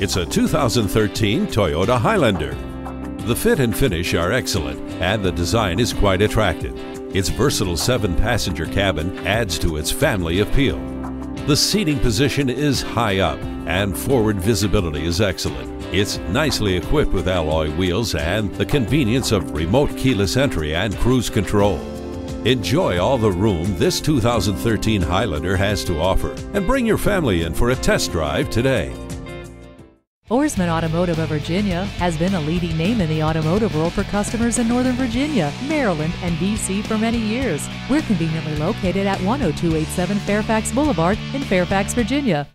It's a 2013 Toyota Highlander. The fit and finish are excellent, and the design is quite attractive. Its versatile 7-passenger cabin adds to its family appeal. The seating position is high up, and forward visibility is excellent. It's nicely equipped with alloy wheels and the convenience of remote keyless entry and cruise control. Enjoy all the room this 2013 Highlander has to offer, and bring your family in for a test drive today. Ourisman Automotive of Virginia has been a leading name in the automotive world for customers in Northern Virginia, Maryland, and D.C. for many years. We're conveniently located at 10287 Fairfax Boulevard in Fairfax, Virginia.